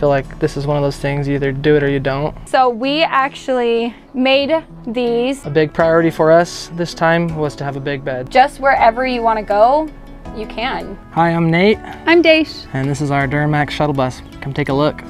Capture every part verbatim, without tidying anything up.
feel like this is one of those things, you either do it or you don't. So we actually made these. A big priority for us this time was to have a big bed. Just wherever you want to go, you can. Hi, I'm Nate. I'm Daysh. And this is our Duramax shuttle bus. Come take a look.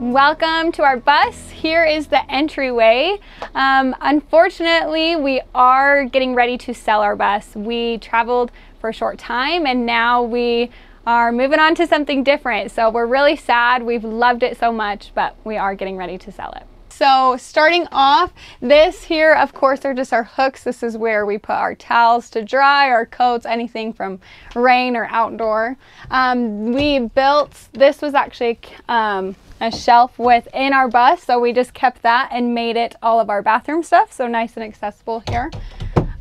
Welcome to our bus. Here is the entryway. Um, unfortunately, we are getting ready to sell our bus. We traveled for a short time and now we are moving on to something different. So we're really sad. We've loved it so much, but we are getting ready to sell it. So starting off, this here, of course, are just our hooks. This is where we put our towels to dry, our coats, anything from rain or outdoor. Um, we built, this was actually um, a shelf within our bus. So we just kept that and made it all of our bathroom stuff. So nice and accessible here.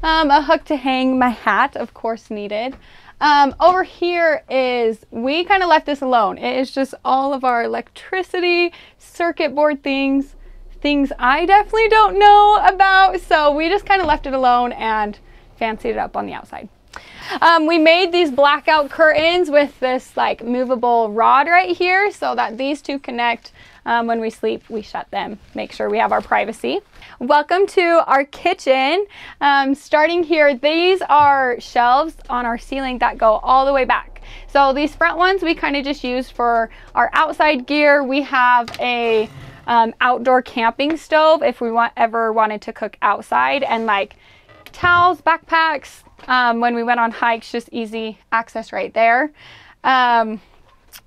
Um, a hook to hang my hat, of course, needed. Um, over here is, we kind of left this alone. It is just all of our electricity, circuit board things. Things I definitely don't know about, so we just kind of left it alone and fancied it up on the outside. Um, we made these blackout curtains with this like movable rod right here so that these two connect. Um, when we sleep, we shut them, make sure we have our privacy. Welcome to our kitchen. Um, starting here, these are shelves on our ceiling that go all the way back. So these front ones we kind of just use for our outside gear. We have a Um, outdoor camping stove if we want ever wanted to cook outside, and like towels, backpacks, um, when we went on hikes, just easy access right there. Um,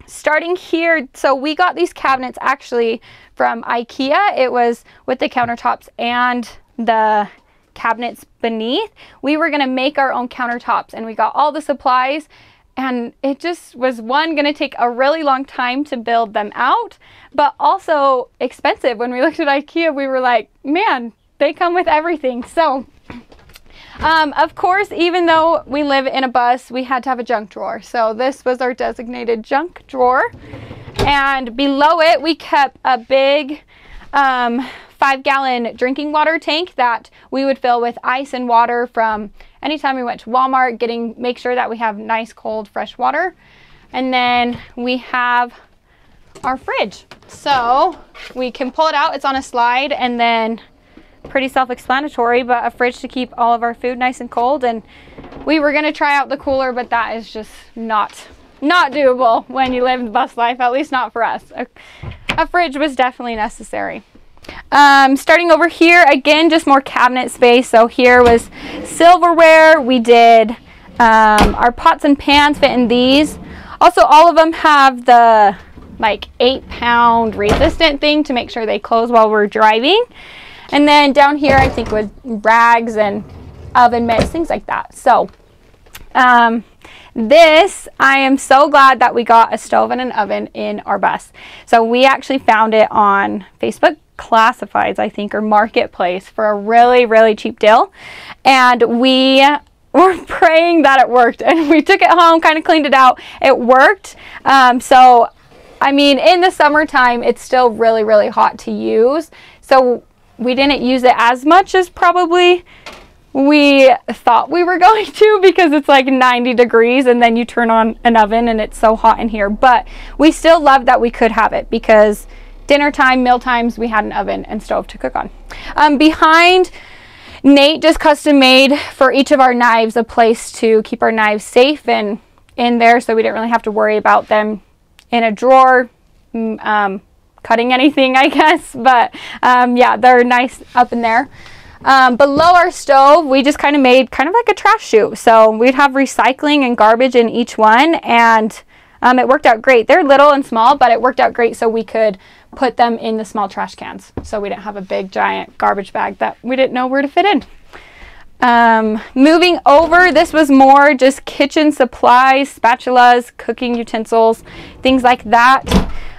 starting here, so we got these cabinets actually from IKEA. It was with the countertops and the cabinets beneath. We were gonna make our own countertops and we got all the supplies. And it just was, one, gonna take a really long time to build them out, but also expensive. When we looked at IKEA, we were like, man, they come with everything. So, um, of course, even though we live in a bus, we had to have a junk drawer. So this was our designated junk drawer. And below it, we kept a big um, five gallon drinking water tank that we would fill with ice and water from anytime we went to Walmart, getting, make sure that we have nice, cold, fresh water. And then we have our fridge. So we can pull it out, it's on a slide, and then pretty self-explanatory, but a fridge to keep all of our food nice and cold. And we were gonna try out the cooler, but that is just not, not doable when you live in the bus life, at least not for us. A, a fridge was definitely necessary. Um, starting over here, again, just more cabinet space. So here was silverware. We did um, our pots and pans fit in these. Also, all of them have the like eight pound resistant thing to make sure they close while we're driving. And then down here, I think with rags and oven mitts, things like that. So um, this, I am so glad that we got a stove and an oven in our bus. So we actually found it on Facebook Classifieds, I think, or Marketplace for a really, really cheap deal. And we were praying that it worked. And we took it home, kind of cleaned it out. It worked. Um, so, I mean, in the summertime, it's still really, really hot to use. So we didn't use it as much as probably we thought we were going to, because it's like ninety degrees and then you turn on an oven and it's so hot in here. But we still love that we could have it, because dinner time, meal times, we had an oven and stove to cook on. Um, behind, Nate just custom made for each of our knives a place to keep our knives safe and in there, so we didn't really have to worry about them in a drawer, um, cutting anything, I guess. But um, yeah, they're nice up in there. Um, below our stove, we just kind of made kind of like a trash chute. So we'd have recycling and garbage in each one, and um, it worked out great. They're little and small, but it worked out great, so we could put them in the small trash cans, so we didn't have a big giant garbage bag that we didn't know where to fit in. Um, moving over, this was more just kitchen supplies, spatulas, cooking utensils, things like that.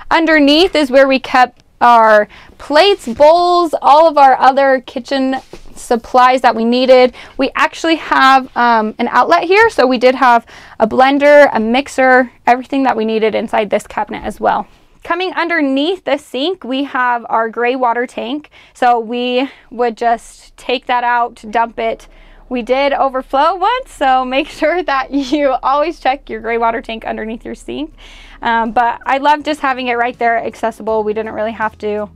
Underneath is where we kept our plates, bowls, all of our other kitchen supplies that we needed. We actually have um, an outlet here, so we did have a blender, a mixer, everything that we needed inside this cabinet as well. Coming underneath the sink, we have our gray water tank. So we would just take that out, dump it. We did overflow once, so make sure that you always check your gray water tank underneath your sink. Um, but I love just having it right there accessible. We didn't really have to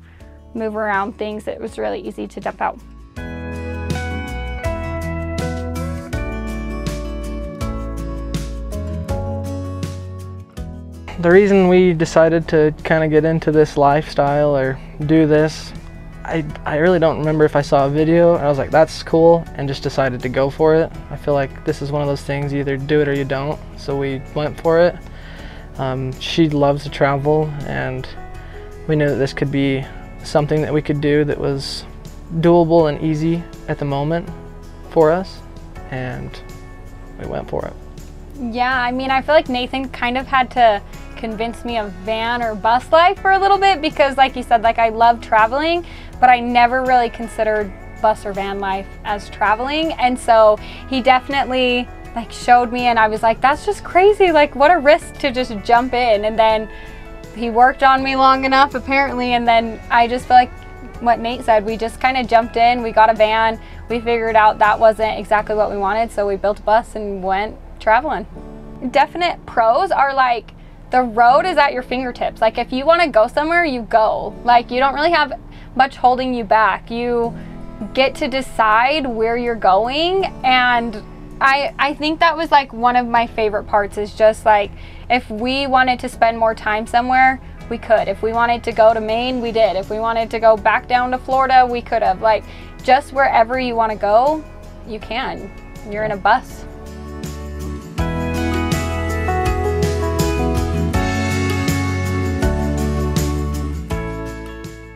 move around things. It was really easy to dump out. The reason we decided to kind of get into this lifestyle or do this, I, I really don't remember if I saw a video and I was like, that's cool, and just decided to go for it. I feel like this is one of those things, you either do it or you don't, so we went for it. Um, she loves to travel, and we knew that this could be something that we could do that was doable and easy at the moment for us, and we went for it. Yeah, I mean, I feel like Nathan kind of had to convince me of van or bus life for a little bit, because like you said, like I love traveling, but I never really considered bus or van life as traveling. And so he definitely like showed me, and I was like, that's just crazy. Like, what a risk to just jump in. And then he worked on me long enough apparently. And then I just feel like what Nate said, we just kind of jumped in, we got a van, we figured out that wasn't exactly what we wanted. So we built a bus and went traveling. Definite pros are like, the road is at your fingertips. Like if you want to go somewhere, you go. Like you don't really have much holding you back. You get to decide where you're going. And I, I think that was like one of my favorite parts, is just like, if we wanted to spend more time somewhere, we could. If we wanted to go to Maine, we did. If we wanted to go back down to Florida, we could have. Like just wherever you want to go, you can. You're in a bus.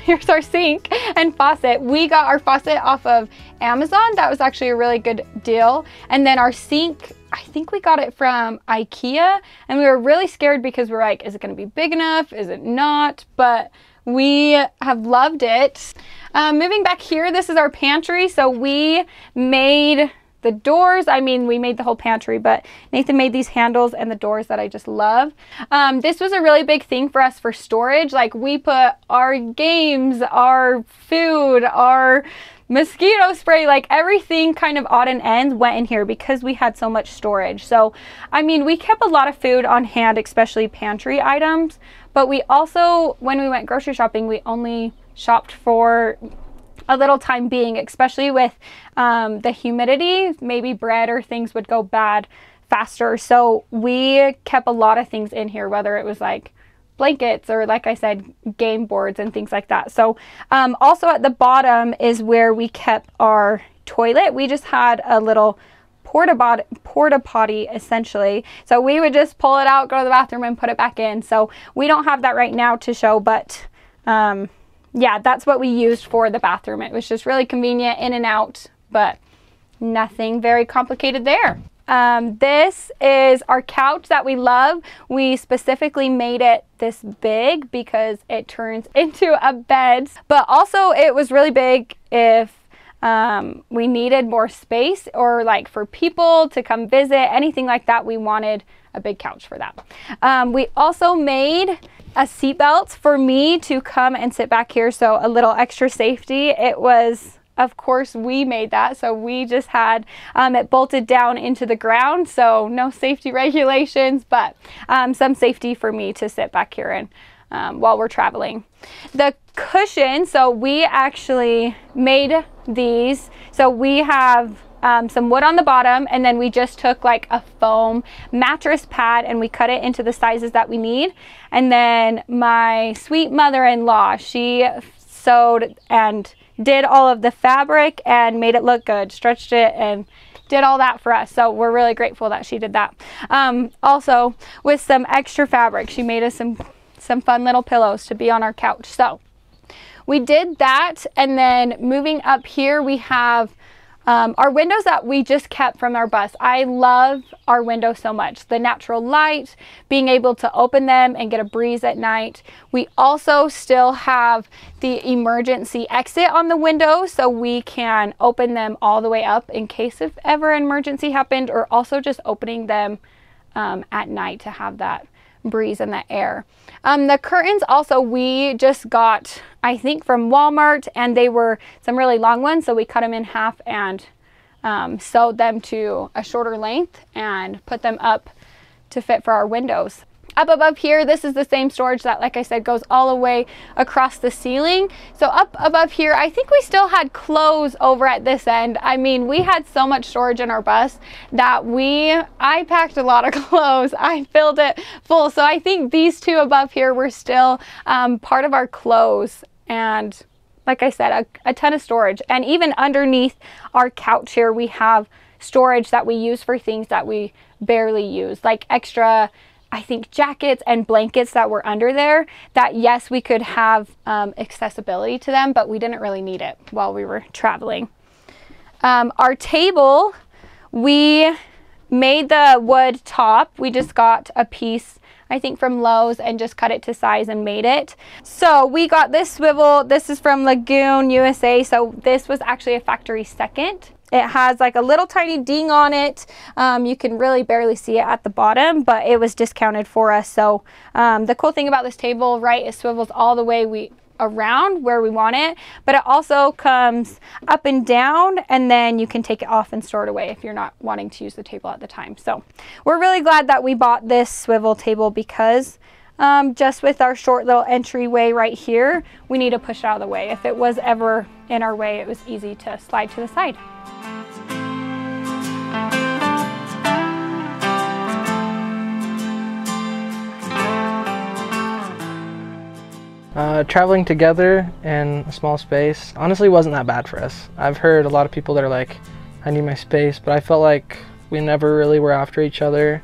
Here's our sink and faucet. We got our faucet off of Amazon. That was actually a really good deal. And then our sink, I think we got it from IKEA, and we were really scared because we we're like, is it gonna be big enough? Is it not? But we have loved it. Um, moving back here, this is our pantry. So we made the doors. I mean, we made the whole pantry, but Nathan made these handles and the doors that I just love. Um, this was a really big thing for us for storage. Like we put our games, our food, our mosquito spray, like everything kind of odd and ends went in here because we had so much storage. So, I mean, we kept a lot of food on hand, especially pantry items, but we also, when we went grocery shopping, we only shopped for a little time being, especially with um, the humidity, maybe bread or things would go bad faster. So we kept a lot of things in here, whether it was like blankets or like I said, game boards and things like that. So um, also at the bottom is where we kept our toilet. We just had a little porta porta potty essentially. So we would just pull it out, go to the bathroom and put it back in. So we don't have that right now to show, but um, yeah, that's what we used for the bathroom. It was just really convenient, in and out, but nothing very complicated there. Um, this is our couch that we love. We specifically made it this big because it turns into a bed, but also it was really big if um, we needed more space or like for people to come visit, anything like that. We wanted a big couch for that. Um, we also made a seat belt for me to come and sit back here, so a little extra safety. It was, of course, we made that, so we just had um, it bolted down into the ground, so no safety regulations, but um, some safety for me to sit back here and um, while we're traveling. The cushion, so we actually made these, so we have Um, some wood on the bottom, and then we just took like a foam mattress pad and we cut it into the sizes that we need. And then my sweet mother-in-law, she sewed and did all of the fabric and made it look good, stretched it and did all that for us. So we're really grateful that she did that. Um, also with some extra fabric, she made us some, some fun little pillows to be on our couch. So we did that. And then moving up here, we have Um, our windows that we just kept from our bus. I love our windows so much. The natural light, being able to open them and get a breeze at night. We also still have the emergency exit on the window, so we can open them all the way up in case if ever an emergency happened, or also just opening them um, at night to have that breeze in the air. Um, the curtains also we just got, I think, from Walmart, and they were some really long ones, so we cut them in half and um, sewed them to a shorter length and put them up to fit for our windows. Up above here, this is the same storage that, like I said, goes all the way across the ceiling. So up above here, I think we still had clothes over at this end. I mean, we had so much storage in our bus that we, I packed a lot of clothes. I filled it full. So I think these two above here were still um, part of our clothes. And like I said, a, a ton of storage. And even underneath our couch here, we have storage that we use for things that we barely use, like extra, I think, jackets and blankets that were under there that, yes, we could have um, accessibility to them, but we didn't really need it while we were traveling. Um, our table, we made the wood top. We just got a piece, I think, from Lowe's and just cut it to size and made it. So we got this swivel. This is from Lagoon U S A. So this was actually a factory second. It has like a little tiny ding on it. Um, you can really barely see it at the bottom, but it was discounted for us. So um, the cool thing about this table, right, it swivels all the way we around where we want it, but it also comes up and down, and then you can take it off and store it away if you're not wanting to use the table at the time. So we're really glad that we bought this swivel table because um, just with our short little entryway right here, we need to push it out of the way. If it was ever in our way, it was easy to slide to the side. Uh, traveling together in a small space honestly wasn't that bad for us. I've heard a lot of people that are like, I need my space, but I felt like we never really were after each other.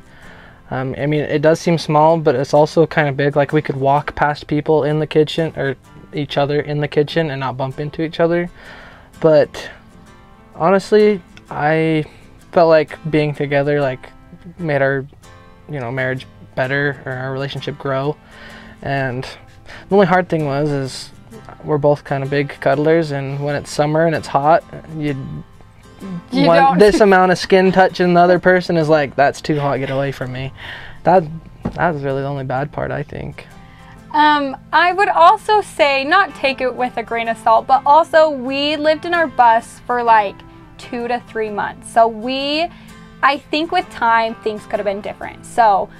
Um, I mean, it does seem small, but it's also kind of big. Like, we could walk past people in the kitchen or each other in the kitchen and not bump into each other. But honestly, I felt like being together like made our, you know, marriage better or our relationship grow. And the only hard thing was is we're both kind of big cuddlers, and when it's summer and it's hot, you, you want this amount of skin touch, and the other person is like, that's too hot, get away from me. That that was really the only bad part, I think. Um, I would also say not take it with a grain of salt, but also we lived in our bus for like two to three months. So we, I think with time, things could have been different. So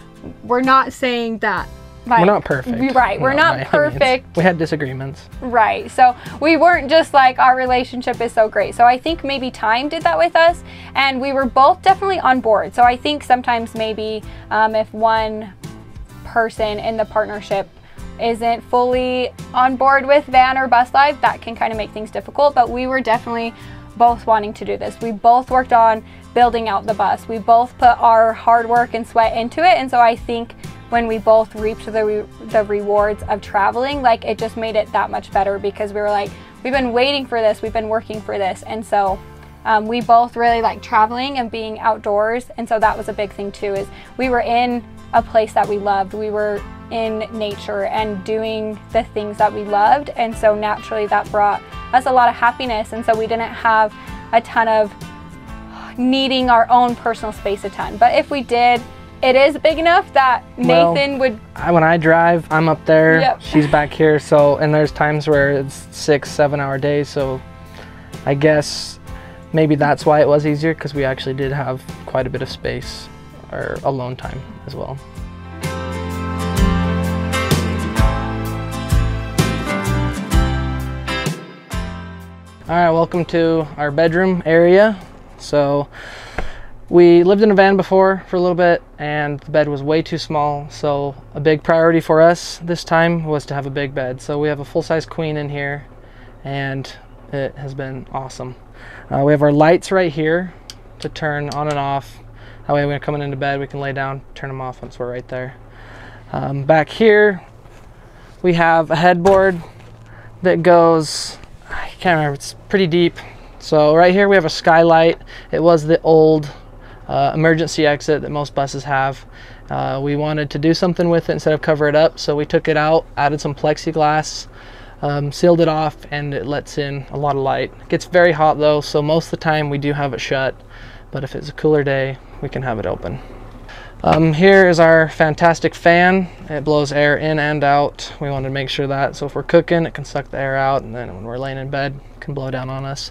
we're not saying that. Like, we're not perfect. Right, we're not, not perfect. Means. We had disagreements. Right, so we weren't just like, our relationship is so great. So I think maybe time did that with us, and we were both definitely on board. So I think sometimes maybe um, if one person in the partnership isn't fully on board with van or bus life, that can kind of make things difficult, but we were definitely both wanting to do this. We both worked on building out the bus. We both put our hard work and sweat into it, and so I think when we both reaped the, re the rewards of traveling, like, it just made it that much better because we were like, we've been waiting for this, we've been working for this. And so um, we both really like traveling and being outdoors. And so that was a big thing too, is we were in a place that we loved. We were in nature and doing the things that we loved. And so naturally that brought us a lot of happiness. And so we didn't have a ton of needing our own personal space a ton. But if we did, it is big enough that Nathan well, would... I, when I drive, I'm up there, yep. She's back here, so, and there's times where it's six, seven hour days, so I guess maybe that's why it was easier, because we actually did have quite a bit of space or alone time as well. All right, welcome to our bedroom area. So, we lived in a van before for a little bit, and the bed was way too small, so a big priority for us this time was to have a big bed. So we have a full-size queen in here, and it has been awesome. Uh, we have our lights right here to turn on and off. That way when we're coming into bed, we can lay down, turn them off once we're right there. Um, back here, we have a headboard that goes, I can't remember, it's pretty deep. So right here we have a skylight. It was the old Uh, emergency exit that most buses have. Uh, we wanted to do something with it instead of cover it up, so we took it out, added some plexiglass, um, sealed it off, and it lets in a lot of light. It gets very hot though, so most of the time we do have it shut, but if it's a cooler day, we can have it open. Um, here is our fantastic fan. It blows air in and out. We wanted to make sure that, so if we're cooking, it can suck the air out, and then when we're laying in bed, it can blow down on us.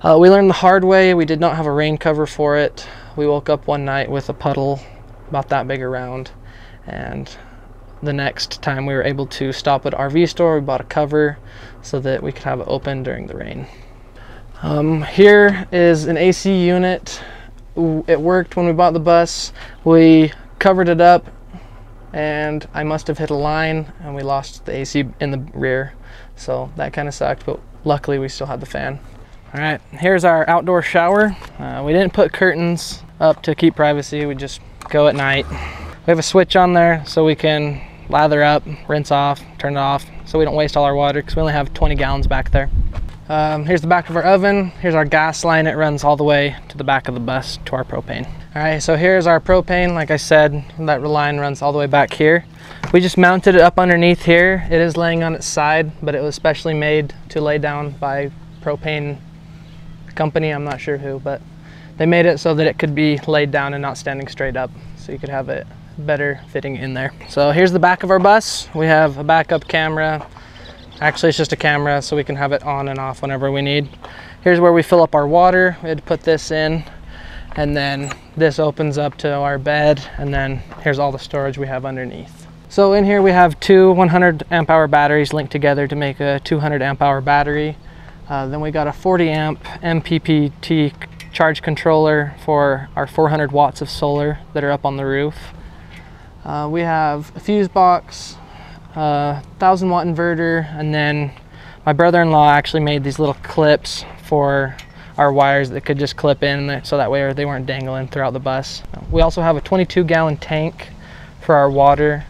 Uh, we learned the hard way. We did not have a rain cover for it. We woke up one night with a puddle about that big around, and the next time we were able to stop at R V store, we bought a cover so that we could have it open during the rain. Um, here is an A C unit. It worked when we bought the bus. We covered it up and I must have hit a line and we lost the A C in the rear. So that kind of sucked, but luckily we still had the fan. All right, here's our outdoor shower. Uh, we didn't put curtains up to keep privacy. We just go at night. We have a switch on there so we can lather up, rinse off, turn it off, so we don't waste all our water because we only have twenty gallons back there. Um, here's the back of our oven. Here's our gas line. It runs all the way to the back of the bus to our propane. All right, so here's our propane. Like I said, that line runs all the way back here. We just mounted it up underneath here. It is laying on its side, but it was specially made to lay down by propane company. I'm not sure who, but they made it so that it could be laid down and not standing straight up, so you could have it better fitting in there. So here's the back of our bus. We have a backup camera. Actually, it's just a camera, so we can have it on and off whenever we need. Here's where we fill up our water. We had to put this in, and then this opens up to our bed, and then here's all the storage we have underneath. So in here we have two one hundred amp hour batteries linked together to make a two hundred amp hour battery. Uh, then we got a forty amp M P P T charge controller for our four hundred watts of solar that are up on the roof. Uh, we have a fuse box, a uh, thousand watt inverter, and then my brother-in-law actually made these little clips for our wires that could just clip in, so that way they weren't dangling throughout the bus. We also have a twenty-two gallon tank for our water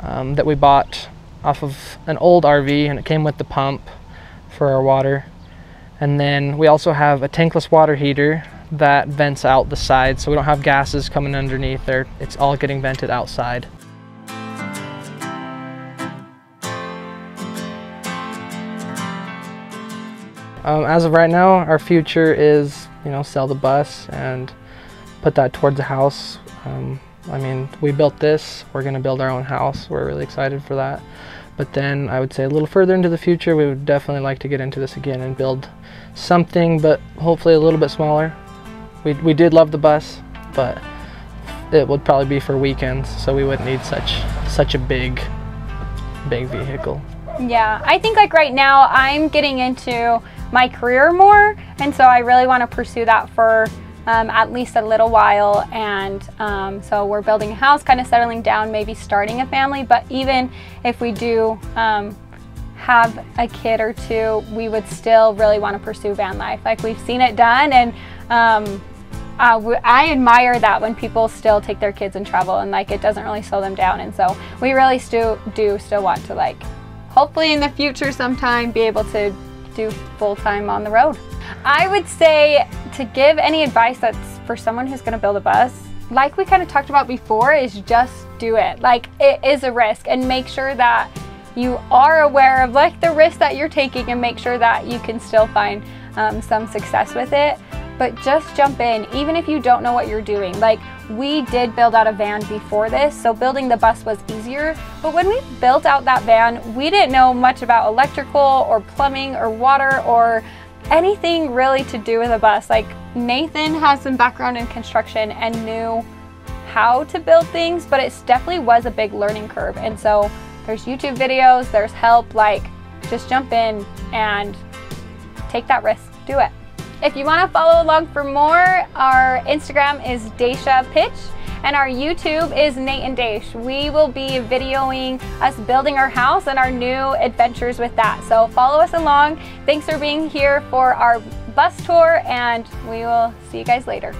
um, that we bought off of an old R V, and it came with the pump for our water. And then we also have a tankless water heater that vents out the side, so we don't have gases coming underneath there. It's all getting vented outside. Um, as of right now, our future is, you know, sell the bus and put that towards a house. Um, I mean, we built this, we're gonna build our own house. We're really excited for that. But then I would say a little further into the future, we would definitely like to get into this again and build something, but hopefully a little bit smaller. We, we did love the bus, but it would probably be for weekends, so we wouldn't need such, such a big, big vehicle. Yeah, I think like right now I'm getting into my career more, and so I really want to pursue that for um, at least a little while, and um, so we're building a house, kind of settling down, maybe starting a family. But even if we do um, have a kid or two, we would still really want to pursue van life. Like, we've seen it done, and um, Uh, I admire that when people still take their kids and travel, and like it doesn't really slow them down. And so we really still do still want to, like, hopefully in the future sometime be able to do full-time on the road. I would say to give any advice that's for someone who's going to build a bus, like we kind of talked about before, is just do it. Like, it is a risk, and make sure that you are aware of like the risk that you're taking, and make sure that you can still find um, some success with it. But just jump in, even if you don't know what you're doing. Like, we did build out a van before this, so building the bus was easier. But when we built out that van, we didn't know much about electrical or plumbing or water or anything really to do with a bus. Like, Nathan has some background in construction and knew how to build things, but it definitely was a big learning curve. And so there's YouTube videos, there's help. Like, just jump in and take that risk, do it. If you want to follow along for more, our Instagram is daciapitch, and our YouTube is Nate and Daysh. We will be videoing us building our house and our new adventures with that. So follow us along. Thanks for being here for our bus tour, and we will see you guys later.